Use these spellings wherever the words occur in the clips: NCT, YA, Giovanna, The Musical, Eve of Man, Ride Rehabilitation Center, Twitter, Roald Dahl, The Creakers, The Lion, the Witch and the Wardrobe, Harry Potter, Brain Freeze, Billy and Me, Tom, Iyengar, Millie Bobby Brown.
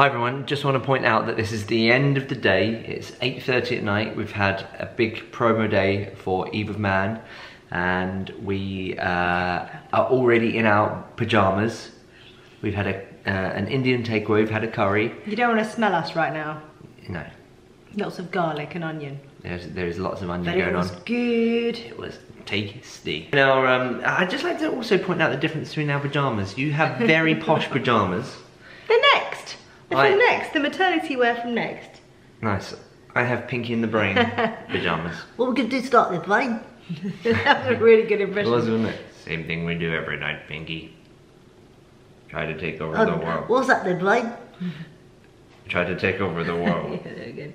Hi everyone, just want to point out that this is the end of the day. It's 8:30 at night. We've had a big promo day for Eve of Man and we are already in our pyjamas. We've had an Indian takeaway, we've had a curry. You don't want to smell us right now. No. Lots of garlic and onion. There is lots of onion going on. It was good. It was tasty. Now, I'd just like to also point out the difference between our pyjamas. You have very posh pyjamas. The maternity wear from Next. Nice. I have Pinky in the Brain pyjamas. Well, we could do start with mine. That was a really good impression. It was, wasn't it? Same thing we do every night, Pinky. Try to take over the world. What was that then, Brian? Try to take over the world. Yeah, very good.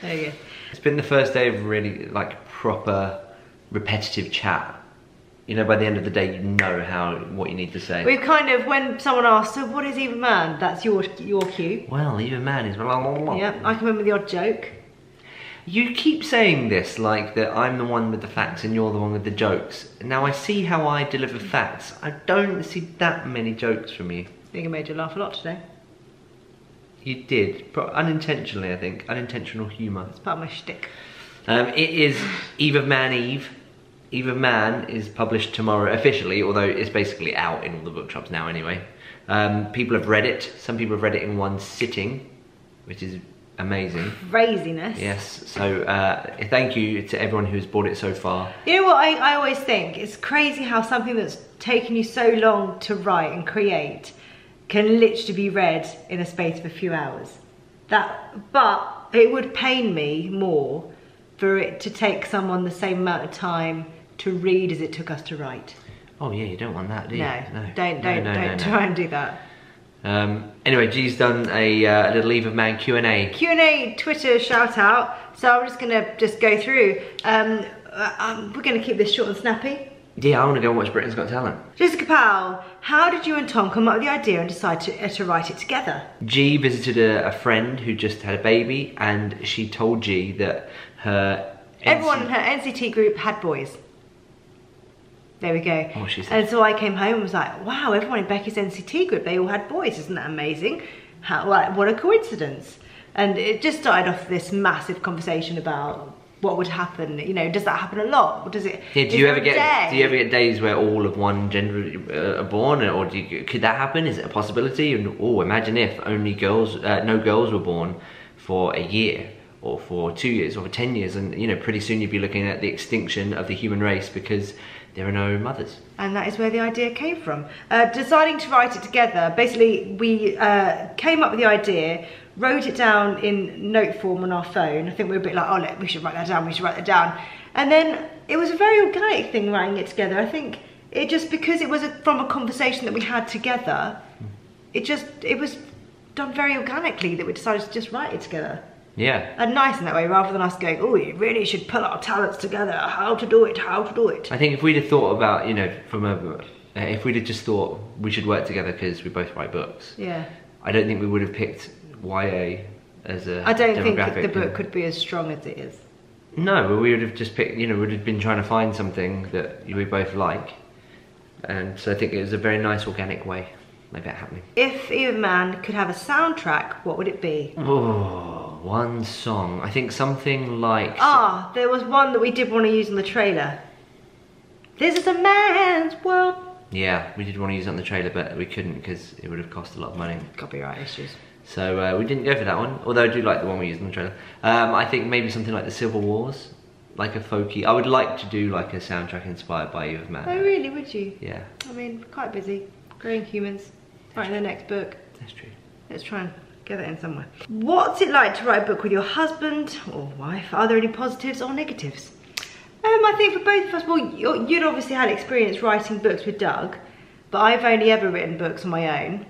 Very good. It's been the first day of really, like, proper, repetitive chat. You know, by the end of the day, you know what you need to say. We've kind of, when someone asks, so what is Eve of Man? That's your cue. Well, Eve of Man is blah, blah, blah. Yeah, I can remember the odd joke. You keep saying this, like that I'm the one with the facts and you're the one with the jokes. Now I see how I deliver facts. I don't see that many jokes from you. I think I made you laugh a lot today. You did, unintentionally I think, unintentional humour. It's part of my shtick. It is Eve of Man Eve. Eve of Man is published tomorrow officially, although it's basically out in all the bookshops now anyway. People have read it. Some people have read it in one sitting, which is amazing. Craziness. Yes, so thank you to everyone who's bought it so far. You know what I always think? It's crazy how something that's taken you so long to write and create can literally be read in a space of a few hours. But it would pain me more for it to take someone the same amount of time to read as it took us to write. Oh yeah, you don't want that, do you? No, don't try and do that. Anyway, G's done a little Eve of Man Q&A. Q&A Twitter shout out. So I'm just gonna go through. We're gonna keep this short and snappy. Yeah, I wanna go and watch Britain's Got Talent. Jessica Powell, how did you and Tom come up with the idea and decide to write it together? G visited a friend who just had a baby and she told G that everyone in her NCT group had boys. There we go. Oh, and so I came home and was like, wow, everyone in Becky's NCT group, they all had boys. Isn't that amazing? How, like, what a coincidence. And it just started off this massive conversation about what would happen. You know, does that happen a lot? Or does it? Yeah, do you ever get days where all of one gender are born, or could that happen? Is it a possibility? And oh, imagine if only girls, no girls were born for a year, or for 2 years, or for 10 years, and you know, pretty soon you'd be looking at the extinction of the human race because there are no mothers. And that is where the idea came from. Deciding to write it together, basically we came up with the idea, wrote it down in note form on our phone. I think we were a bit like, oh, we should write that down, we should write that down. And then it was a very organic thing writing it together. I think it just, because it was from a conversation that we had together, it was done very organically that we decided to just write it together. Yeah. And nice in that way, rather than us going, oh, we really should put our talents together, how to do it, how to do it. I think if we'd have thought about, you know, if we'd have just thought we should work together because we both write books. Yeah. I don't think we would have picked YA as a demographic. I don't think the book could be as strong as it is. No, but we would have just picked, you know, we'd have been trying to find something that we both like. And so I think it was a very nice organic way of it happening. If Eve of Man could have a soundtrack, what would it be? Oh. One song, I think something like... Ah, there was one that we did want to use on the trailer. This is a man's world. Yeah, we did want to use it on the trailer, but we couldn't because it would have cost a lot of money. Copyright issues. So we didn't go for that one, although I do like the one we used on the trailer. I think maybe something like the Civil Wars, like a folky... I would like to do like a soundtrack inspired by Eve of Man. Oh really, would you? Yeah. I mean, quite busy, growing humans, writing the next book. That's true. Let's try and... get that in somewhere. What's it like to write a book with your husband or wife? Are there any positives or negatives? I think for both of us, well, you'd obviously had experience writing books with Doug, but I've only ever written books on my own.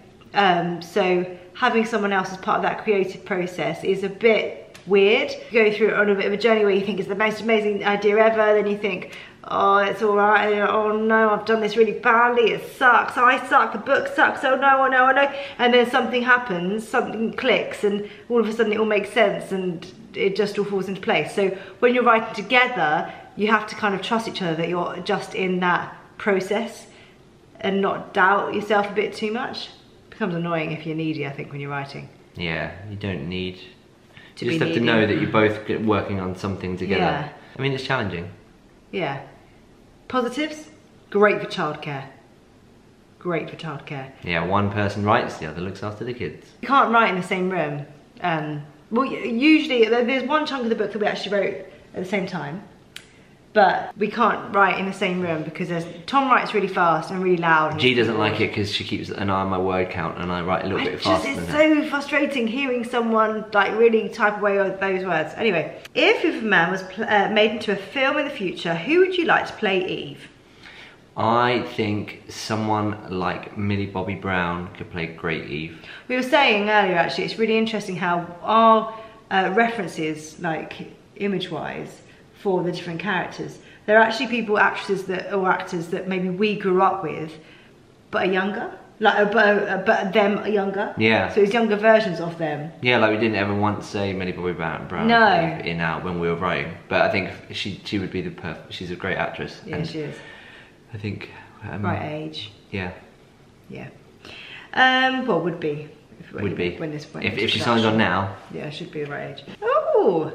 So having someone else as part of that creative process is a bit weird. You go through on a bit of a journey where you think it's the most amazing idea ever, then you think, oh, it's all right, oh no, I've done this really badly, it sucks, I suck, the book sucks, oh no, oh no, oh no. And then something happens, something clicks, and all of a sudden it all makes sense and it just all falls into place. So when you're writing together, you have to kind of trust each other that you're just in that process and not doubt yourself a bit too much. becomes annoying if you're needy, I think, when you're writing. Yeah, you don't need to you just have needy. To know that you're both working on something together. Yeah. I mean, it's challenging. Yeah. Positives? Great for childcare. Great for childcare. Yeah, one person writes, the other looks after the kids. You can't write in the same room. Well, usually, there's one chunk of the book that we actually wrote at the same time, but we can't write in the same room because there's, Tom writes really fast and really loud. And G doesn't like it because she keeps an eye on my word count and I write a little bit faster than her. It's so frustrating hearing someone like really type away those words. Anyway, if Eve of Man was made into a film in the future, who would you like to play Eve? I think someone like Millie Bobby Brown could play great Eve. We were saying earlier, actually, it's really interesting how our references, like image-wise, for the different characters, there are actually people, actresses that or actors that maybe we grew up with, but are younger, like but them are younger. Yeah. So it's younger versions of them. Yeah, like we didn't ever once say Millie Bobby Brown. No. In out when we were writing, but I think she would be the perfect. She's a great actress. Yeah, and she is. I think right age. Yeah. Yeah. Well, would be. If, would be. When this point. If she signed on now. Yeah, should be the right age. Oh,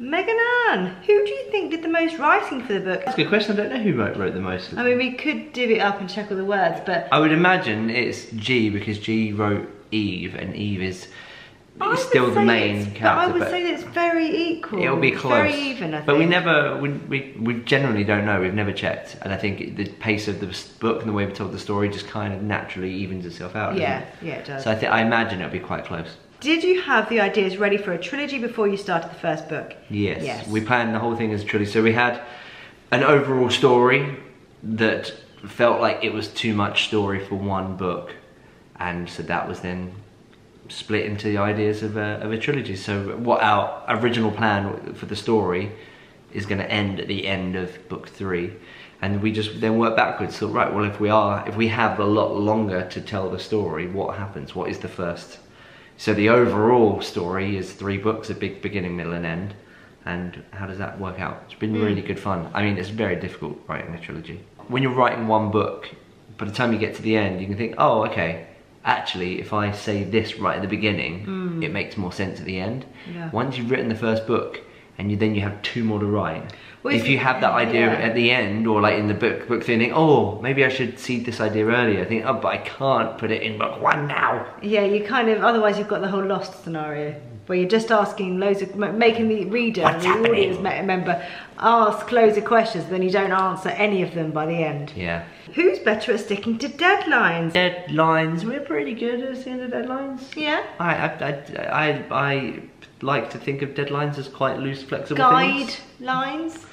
Megan Ann. Who do you think did the most writing for the book? That's a good question. I don't know who wrote the most. I mean, we could div it up and check all the words, but I would imagine it's G because G wrote Eve, and Eve is still the main character. But I would say that it's very equal. It'll be close. Very even, I think. But we generally don't know. We've never checked. And I think the pace of the book and the way we told the story just kind of naturally evens itself out. Yeah, doesn't it? Yeah, it does. So I imagine it'll be quite close. Did you have the ideas ready for a trilogy before you started the first book? Yes. Yes. We planned the whole thing as a trilogy. So we had an overall story that felt like it was too much story for one book. And so that was then split into the ideas of a trilogy. So what our original plan for the story is going to end at the end of book 3, and we just then work backwards. So right, well, if we have a lot longer to tell the story, what happens? What is the first? So the overall story is 3 books, a big beginning, middle, and end. And how does that work out? It's been really good fun. I mean, it's very difficult writing a trilogy. When you're writing one book, by the time you get to the end, you can think, oh, okay. Actually, if I say this right at the beginning, it makes more sense at the end. Yeah. Once you've written the first book, and then you have 2 more to write. Well, if you have that idea at the end, or like in the book thinking, oh, maybe I should seed this idea earlier. I think, oh, but I can't put it in book 1 now. Yeah, you kind of, otherwise you've got the whole Lost scenario, where you're just asking loads of, making the reader, the audience member, ask loads of questions, then you don't answer any of them by the end. Yeah. Who's better at sticking to deadlines? Deadlines, we're pretty good at sticking to deadlines. Yeah. I like to think of deadlines as quite loose, flexible things. Guidelines?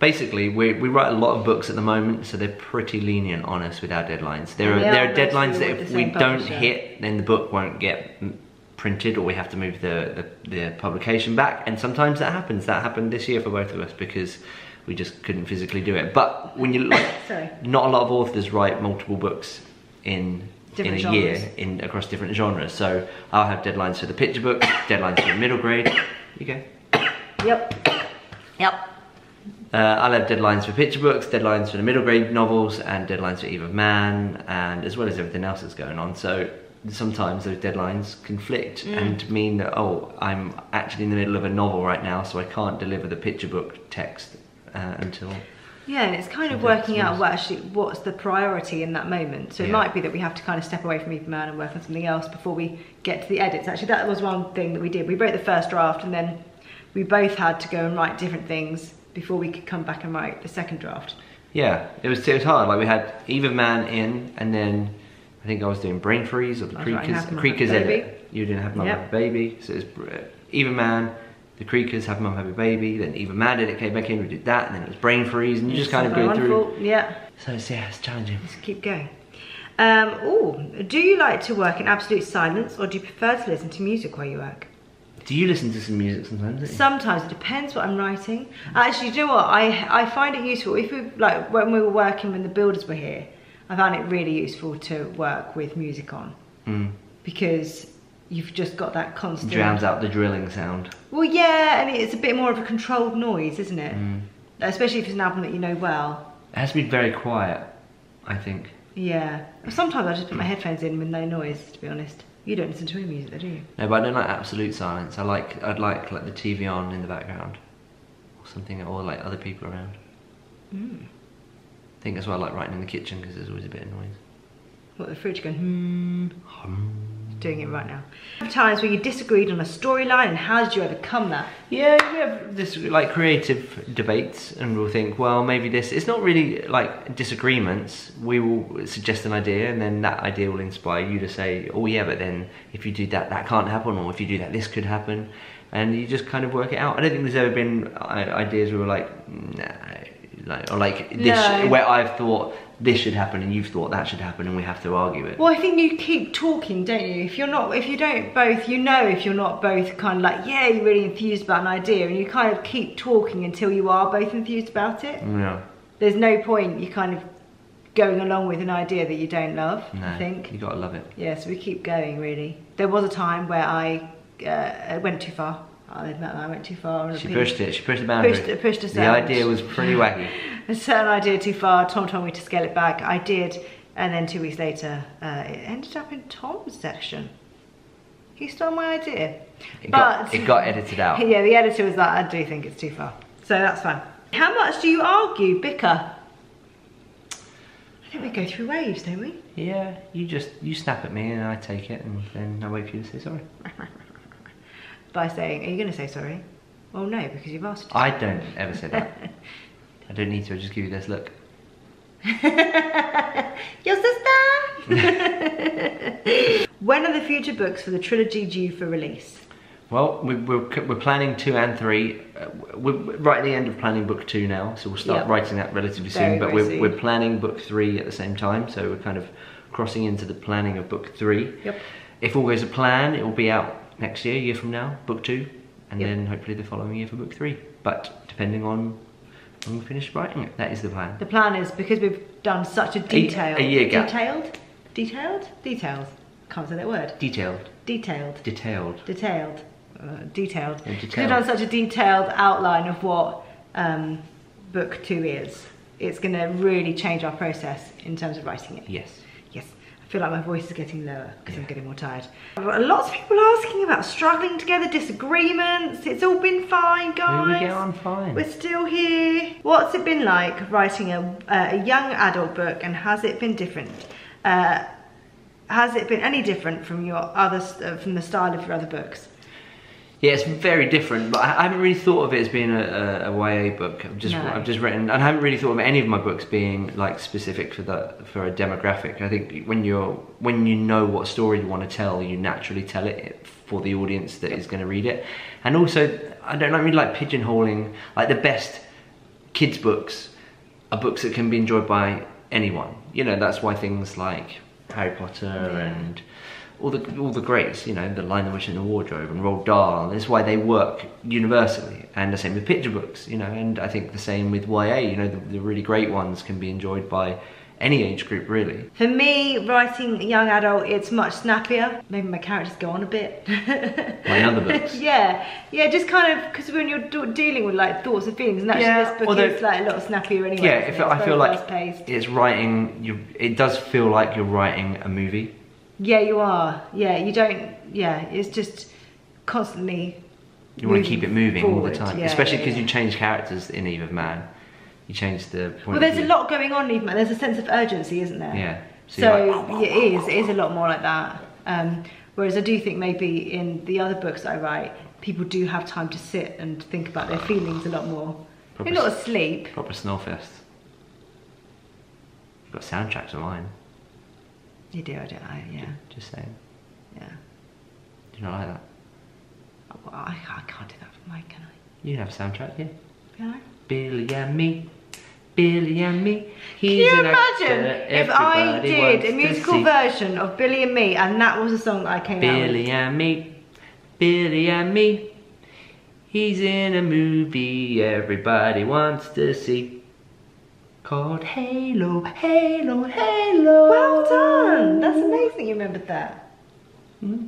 Basically, we write a lot of books at the moment, so they're pretty lenient on us with our deadlines. There are deadlines that if we don't hit, then the book won't get printed, or we have to move the publication back, and sometimes that happens. That happened this year for both of us because we just couldn't physically do it. But when you look, not a lot of authors write multiple books in a year across different genres. So I'll have deadlines for the picture book, deadlines for middle grade. You go. Yep. I'll have deadlines for picture books, deadlines for the middle grade novels, and deadlines for Eve of Man, and as well as everything else that's going on. So sometimes those deadlines conflict and mean that, oh, I'm actually in the middle of a novel right now, so I can't deliver the picture book text until... Yeah, and it's kind of working out what's the priority in that moment. So it might be that we have to kind of step away from Eve of Man and work on something else before we get to the edits. Actually, that was one thing that we did. We wrote the first draft, and then we both had to go and write different things before we could come back and write the second draft. Yeah, it was hard. Like, we had Eve of Man in, and then... I think I was doing Brain Freeze or The Creakers. The Creakers edit. You didn't have Mum Have a Baby. So it was Eve of Man, The Creakers, Have Mum Have a Baby. Then Eve of Man did it, came back in, we did that. And then it was Brain Freeze. And you just kind of go through. Yeah. So it's challenging. Just keep going. Do you like to work in absolute silence, or do you prefer to listen to music while you work? Do you listen to some music sometimes? Don't you? Sometimes. It depends what I'm writing. Actually, do you know what? I find it useful. If we, like, when we were working, when the builders were here, I found it really useful to work with music on because you've just got that constant... Drowns out the drilling sound. Well, yeah, and it's a bit more of a controlled noise, isn't it? Especially if it's an album that you know well. It has to be very quiet, I think. Yeah. Sometimes I just put my headphones in with no noise, to be honest. You don't listen to any music though, do you? No, but I don't like absolute silence. I'd like the TV on in the background. Or something, or like other people around. Mm. I think that's why I like writing in the kitchen, because there's always a bit of noise. What, the fridge going, Doing it right now. Times where you disagreed on a storyline, and how did you overcome that? Yeah, we have this like creative debates, and we'll think, well, maybe this. It's not really like disagreements. We will suggest an idea, and then that idea will inspire you to say, oh yeah, but then if you do that, that can't happen, or if you do that, this could happen, and you just kind of work it out. I don't think there's ever been ideas where we're like, nah, like, or like this, no. Where I've thought this should happen and you've thought that should happen and we have to argue it. Well, I think you keep talking, don't you? If you're not both kind of like, yeah, you're really enthused about an idea, and you kind of keep talking until you are both enthused about it. Yeah. There's no point you kind of going along with an idea that you don't love, no, I think. You gotta love it. Yeah, so we keep going, really. There was a time where I went too far. I'll admit that I went too far. She pushed the boundary. Pushed us out. The idea was pretty wacky. A certain idea too far, Tom told me to scale it back, I did, and then 2 weeks later, it ended up in Tom's section. He stole my idea. It got edited out. Yeah, the editor was like, I do think it's too far. So that's fine. How much do you argue, bicker? I think we go through waves, don't we? Yeah, you snap at me and I take it, and then I wait for you to say sorry. By saying, are you going to say sorry? Well, no, because you've asked. I don't ever say that. I don't need to, I just give you this look. Your sister! When are the future books for the trilogy due for release? Well, we're planning 2 and 3. We're right at the end of planning book 2 now, so we'll start writing that relatively soon. But we're planning book 3 at the same time, so we're kind of crossing into the planning of book 3. Yep. If all goes to plan, it will be out next year, a year from now, book 2, and then hopefully the following year for book 3. But depending on when we finish writing it, that is the plan. The plan is, because we've done such a detailed... Detailed. Because we've done such a detailed outline of what book 2 is, it's going to really change our process in terms of writing it. Yes. Yes. I feel like my voice is getting lower because I'm getting more tired. Lots of people asking about struggling together, disagreements. It's all been fine, guys. We get on fine. We're still here. What's it been like writing a young adult book, and has it been different? Has it been any different from your other from the style of your other books? Yeah, it's very different, but I haven't really thought of it as being a YA book. I've just written, and I haven't really thought of any of my books being like specific for a demographic. I think when you know what story you want to tell, you naturally tell it for the audience that is going to read it. And also, I don't really like pigeonholing. Like, the best kids' books are books that can be enjoyed by anyone. You know, that's why things like Harry Potter and all the greats, you know, The Lion, the Witch and the Wardrobe and Roald Dahl, that's why they work universally. And the same with picture books, you know, and I think the same with YA, you know, the really great ones can be enjoyed by any age group, really. For me, writing young adult, it's much snappier. Maybe my characters go on a bit. Like other books. Yeah, just kind of, because when you're dealing with like thoughts and feelings, and actually this book is like a lot snappier anyway. Yeah, I feel like it's writing, it does feel like you're writing a movie. Yeah, you are. Yeah, you don't. Yeah, it's just constantly. You want to keep it moving forward, all the time, especially because you change characters in Eve of Man. You change the point. Well, there's a lot going on in Eve of Man. There's a sense of urgency, isn't there? Yeah. So like, it is a lot more like that. Whereas I do think maybe in the other books I write, people do have time to sit and think about their feelings a lot more. They're not asleep. Proper snorefest. You've got soundtracks of mine. You do, don't I? Yeah. Just saying. Yeah. Do you not like that? Oh, well, I can't do that for Mike, can I? You have a soundtrack, yeah. Can I? Billy and Me. Billy and Me. He's can you imagine if I did a musical version of Billy and Me, and that was a song that I came out with? Billy and Me. Billy and Me. He's in a movie everybody wants to see, called Halo, Halo, Halo. Well done! That's amazing you remembered that. Mm-hmm.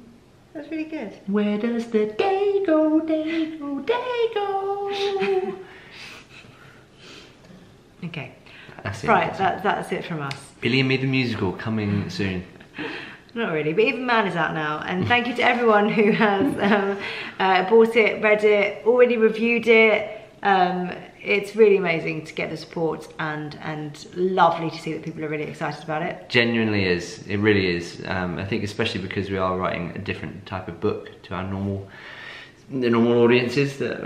That's really good. Where does the day go, day go, day go? Okay. That's it, right, that's it from us. Billy and Me the musical coming soon. Not really, but Eve of Man is out now, and thank you to everyone who has bought it, read it, already reviewed it. It's really amazing to get the support, and lovely to see that people are really excited about it. Genuinely is, it really is. I think especially because we are writing a different type of book to our normal, audiences that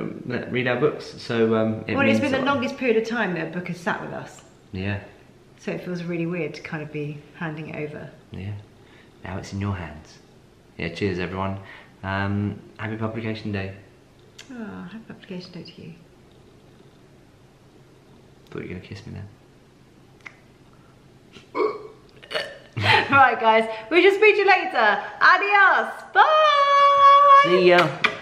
read our books. So it's been the longest period of time that a book has sat with us. Yeah. So it feels really weird to kind of be handing it over. Yeah. Now it's in your hands. Yeah, cheers everyone. Happy publication day. Oh, happy publication day to you. Thought you were gonna kiss me then. Right guys, we shall speak to you later. Adios, bye! See ya.